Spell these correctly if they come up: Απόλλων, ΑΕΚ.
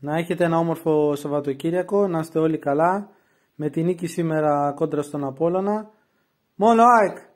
Να έχετε ένα όμορφο Σαββατοκύριακο, να είστε όλοι καλά. Με τη νίκη σήμερα κόντρα στον Απόλλωνα. Μόνο ΑΕΚ!